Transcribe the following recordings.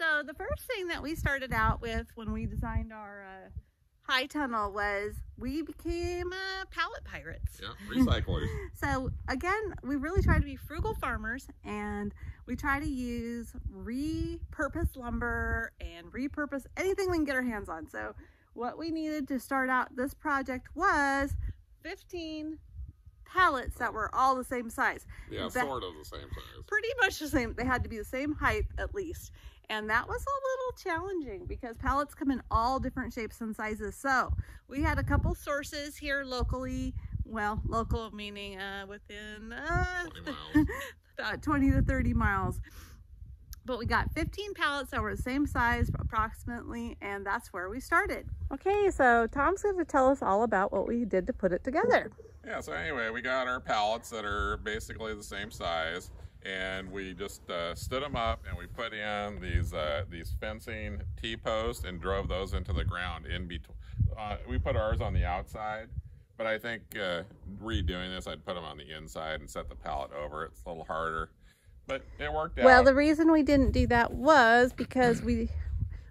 So the first thing that we started out with when we designed our high tunnel was we became pallet pirates. Yeah, recyclers. So again, we really try to be frugal farmers, and we try to use repurposed lumber and repurpose anything we can get our hands on. So what we needed to start out this project was 15 pallets that were all the same size. Yeah, sort of the same size. Pretty much the same. They had to be the same height at least. And that was a little challenging because pallets come in all different shapes and sizes. So we had a couple sources here locally. Well, local meaning within 20 to 30 miles. But we got 15 pallets that were the same size approximately, and that's where we started. Okay, so Tom's going to tell us all about what we did to put it together. Yeah, so anyway, we got our pallets that are basically the same size, and we just stood them up, and we put in these fencing T-posts and drove those into the ground in between. We put ours on the outside, but I think redoing this, I'd put them on the inside and set the pallet over. It's a little harder, but it worked out. Well, the reason we didn't do that was because we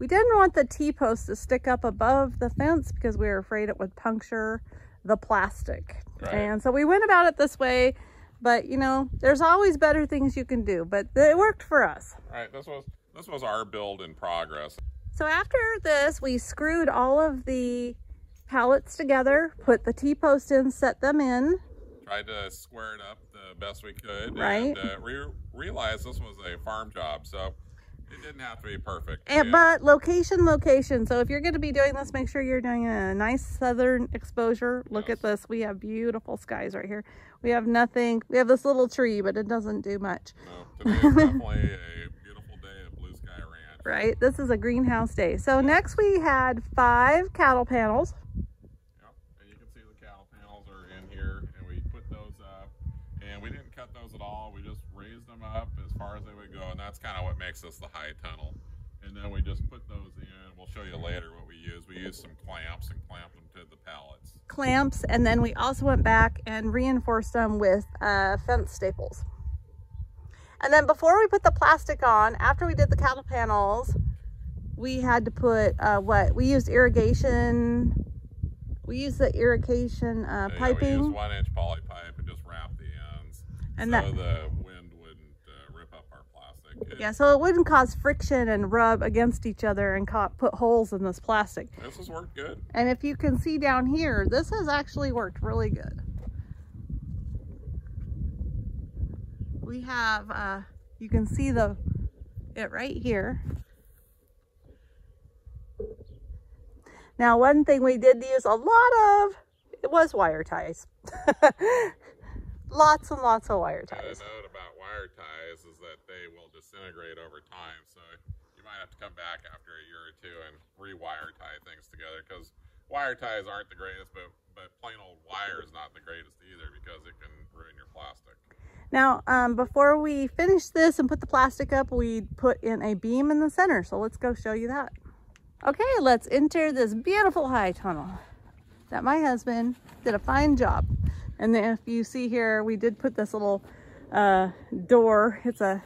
didn't want the T-posts to stick up above the fence because we were afraid it would puncture the plastic. Right. And so we went about it this way, but you know, there's always better things you can do, but it worked for us. Right, this was our build in progress. So after this, we screwed all of the pallets together, put the T-post in, set them in. Tried to square it up the best we could. Right. And we realized this was a farm job, so it didn't have to be perfect. But location. So if you're going to be doing this, make sure you're doing a nice southern exposure. Look at this. We have beautiful skies right here. We have nothing. We have this little tree, but it doesn't do much. No, today is definitely a beautiful day at Blue Sky Ranch. Right. This is a greenhouse day. So next we had 5 cattle panels. Yep. And you can see the cattle panels are in here, and we put those up. And we didn't cut those at all. We just raised them up as far as they would go, and that's kind of what makes this the high tunnel. And then we just put those in. We'll show you later what we use. We used some clamps and clamped them to the pallets. Clamps, and then we also went back and reinforced them with fence staples. And then before we put the plastic on, after we did the cattle panels, we had to put we used the irrigation piping. We used 1-inch poly pipe and just wrapped the ends, and so the wind wouldn't rip up our plastic. Yeah, so it wouldn't cause friction and rub against each other and put holes in this plastic. This has worked good. And if you can see down here, this has actually worked really good. We have, you can see it right here. Now, one thing we did use a lot of, it was wire ties. Lots and lots of wire ties. The note about wire ties is that they will disintegrate over time, so you might have to come back after a year or two and rewire tie things together, because wire ties aren't the greatest, but plain old wire is not the greatest either, because it can ruin your plastic. Now, before we finish this and put the plastic up, we put in a beam in the center, so let's go show you that. Okay, let's enter this beautiful high tunnel that my husband did a fine job. And then if you see here, we did put this little door. It's a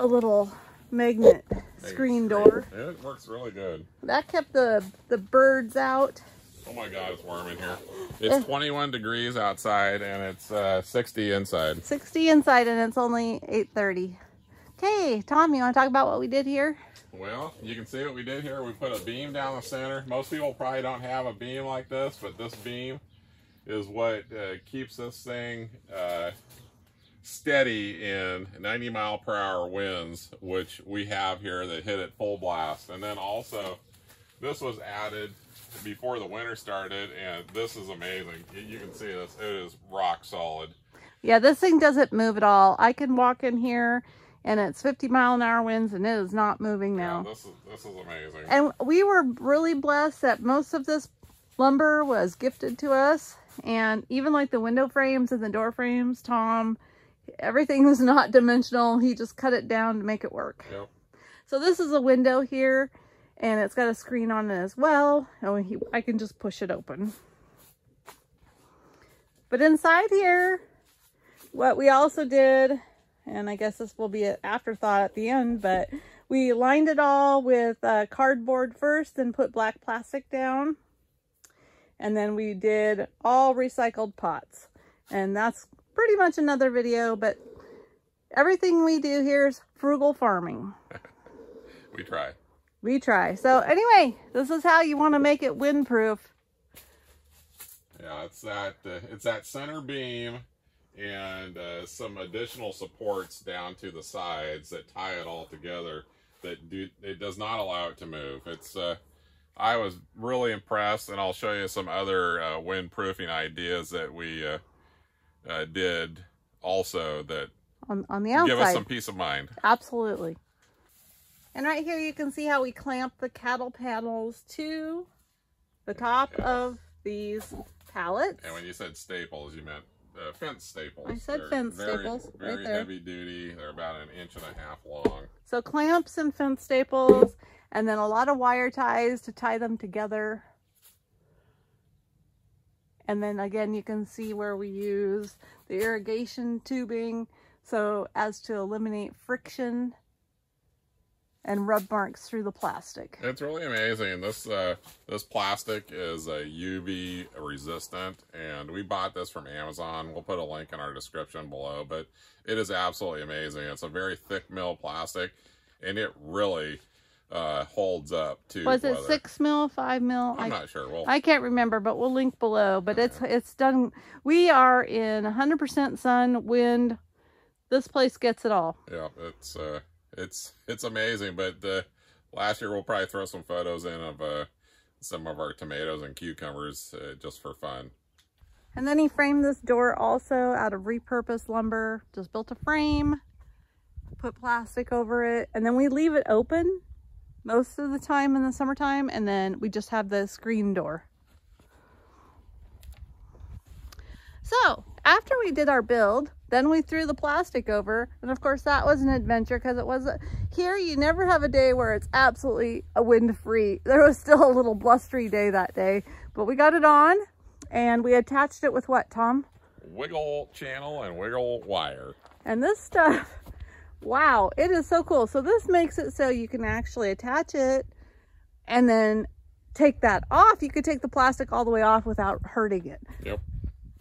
little magnet screen door. It works really good. That kept the birds out. Oh my God, it's warm in here. It's 21 degrees outside, and it's 60 inside. 60 inside, and it's only 8:30. Okay, Tom, you want to talk about what we did here? Well, you can see what we did here. We put a beam down the center. Most people probably don't have a beam like this, but this beam is what keeps this thing steady in 90-mile-per-hour winds, which we have here that hit at full blast. And then also, this was added before the winter started, and this is amazing. You can see this. It is rock solid. Yeah, this thing doesn't move at all. I can walk in here, and it's 50-mile-an-hour winds, and it is not moving now. Yeah, this is amazing. And we were really blessed that most of this lumber was gifted to us. And even like the window frames and the door frames, Tom, everything was not dimensional. He just cut it down to make it work. Yep. So this is a window here, and it's got a screen on it as well. And I can just push it open. But inside here, what we also did and I guess this will be an afterthought at the end, but we lined it all with cardboard first, then put black plastic down, and then we did all recycled pots. And that's pretty much another video, but everything we do here is frugal farming. We try. We try. So anyway, this is how you want to make it windproof. Yeah, it's that center beam and some additional supports down to the sides that tie it all together. That it does not allow it to move. It's I was really impressed, and I'll show you some other windproofing ideas that we did also that on the outside give us some peace of mind. Absolutely. And right here you can see how we clamp the cattle panels to the top of these pallets. And when you said staples, you meant fence staples. I said fence staples. Very heavy duty. They're about 1.5 inches long. So clamps and fence staples, and then a lot of wire ties to tie them together. And then again, you can see where we use the irrigation tubing so as to eliminate friction and rub marks through the plastic. It's really amazing. This this plastic is a UV resistant, and we bought this from Amazon. We'll put a link in our description below, but it is absolutely amazing. It's a very thick mil plastic, and it really holds up to weather. Was it 6 mil, 5 mil? I'm not sure. Well, I can't remember, but we'll link below. But it's done. We are in 100% sun, wind. This place gets it all. Yeah, it's amazing. But last year we'll probably throw some photos in of some of our tomatoes and cucumbers just for fun. And then he framed this door also out of repurposed lumber. Just built a frame, put plastic over it, and then we leave it open most of the time in the summertime, and then we just have the screen door. So after we did our build, then we threw the plastic over, and of course that was an adventure because it was here. You never have a day where it's absolutely a wind-free. There was still a little blustery day that day, but we got it on, and we attached it with what, Tom? Wiggle channel and wiggle wire. And this stuff, wow, it is so cool. So this makes it so you can actually attach it and then take that off. You could take the plastic all the way off without hurting it. Yep.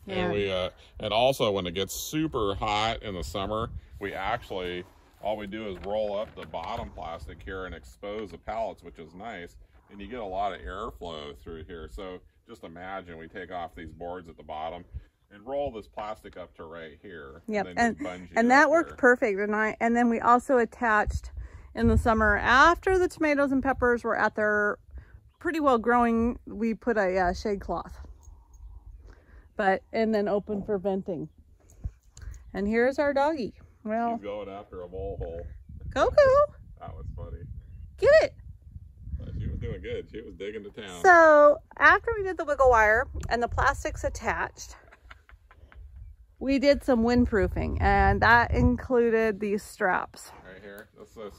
And we and also when it gets super hot in the summer, we actually all we do is roll up the bottom plastic here and expose the pallets, which is nice, and you get a lot of airflow through here. So just imagine we take off these boards at the bottom and roll this plastic up to right here. Yep. And that worked perfect. And then we also attached in the summer after the tomatoes and peppers were at their pretty well growing, we put a shade cloth. But, and then open for venting. And here's our doggy. Well, she's going after a mole hole. Coco! That was funny. Get it! She was doing good. She was digging the town. So, after we did the wiggle wire and the plastics attached, we did some windproofing. And that included these straps. Right here. This is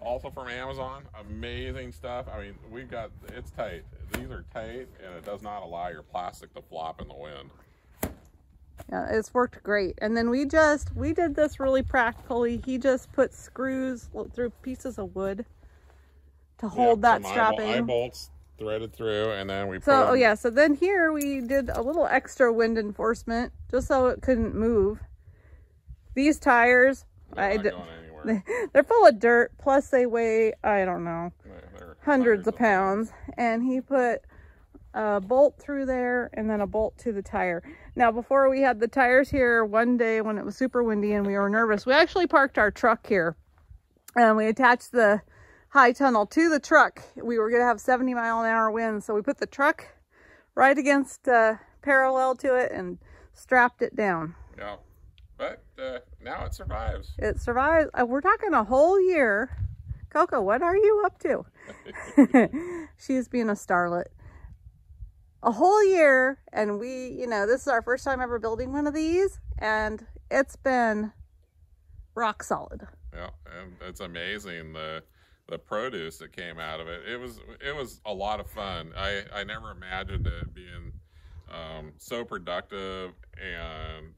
also from Amazon. Amazing stuff. I mean, we've got, it's tight. These are tight, and it does not allow your plastic to flop in the wind. Yeah, it's worked great. And then we did this really practically. He just put screws through pieces of wood to hold that strapping. Eye bolts threaded through, and then we put them. Oh yeah, so then here we did a little extra wind enforcement just so it couldn't move. These tires, they're full of dirt, plus they weigh, I don't know, hundreds of pounds. And he put a bolt through there and then a bolt to the tire. Now, before we had the tires here, one day when it was super windy and we were nervous, we actually parked our truck here and we attached the high tunnel to the truck. We were going to have 70-mile-an-hour winds, so we put the truck right against parallel to it and strapped it down. Yeah. But now it survives. It survives. We're talking a whole year. Coco, what are you up to? She's being a starlet. A whole year, and we, you know, this is our first time ever building one of these, and it's been rock solid. Yeah, and it's amazing the produce that came out of it. It was a lot of fun. I never imagined it being so productive and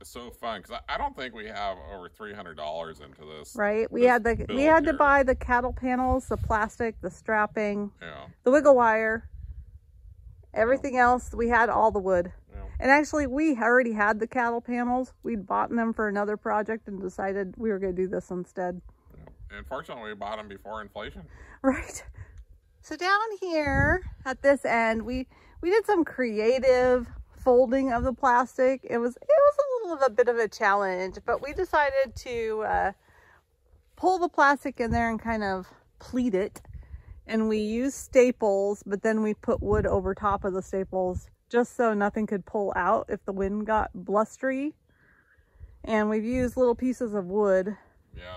is so fun because I don't think we have over $300 into this. Right. We had to buy the cattle panels, the plastic, the strapping, the wiggle wire, everything else. We had all the wood. Yeah. And actually, we already had the cattle panels. We'd bought them for another project and decided we were going to do this instead. Yeah. And fortunately, we bought them before inflation. Right. So down here at this end, we did some creative folding of the plastic. It was a little bit of a challenge, but we decided to pull the plastic in there and kind of pleat it. And we used staples, but then we put wood over top of the staples just so nothing could pull out if the wind got blustery. And we've used little pieces of wood. Yeah,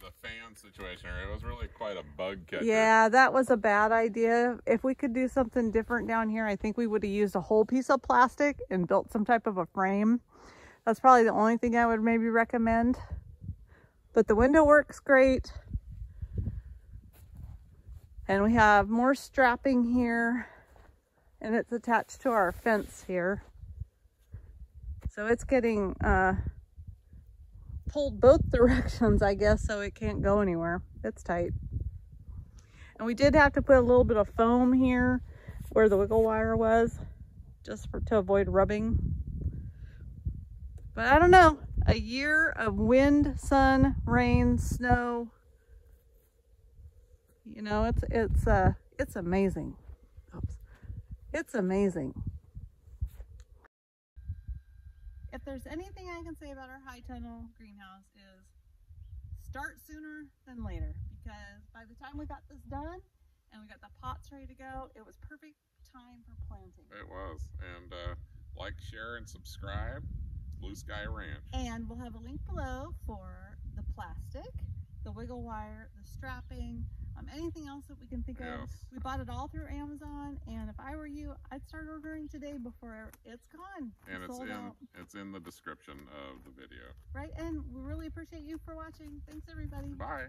the fan situation, it was really quite a bug catcher. Yeah, that was a bad idea. If we could do something different down here, I think we would have used a whole piece of plastic and built some type of a frame. That's probably the only thing I would maybe recommend. But the window works great. And we have more strapping here. And it's attached to our fence here. So it's getting pulled both directions, I guess, so it can't go anywhere. It's tight. And we did have to put a little bit of foam here where the wiggle wire was, just to avoid rubbing. But I don't know, a year of wind, sun, rain, snow, you know, it's amazing. Oops. It's amazing. If there's anything I can say about our high tunnel greenhouse is start sooner than later, because by the time we got this done and we got the pots ready to go, it was perfect time for planting. It was. And like, share, and subscribe. Blue Sky Ranch. And we'll have a link below for the plastic, the wiggle wire, the strapping, anything else that we can think of. We bought it all through Amazon, and if I were you, I'd start ordering today before it's gone. And it's in the description of the video. Right, and we really appreciate you for watching. Thanks, everybody. Bye.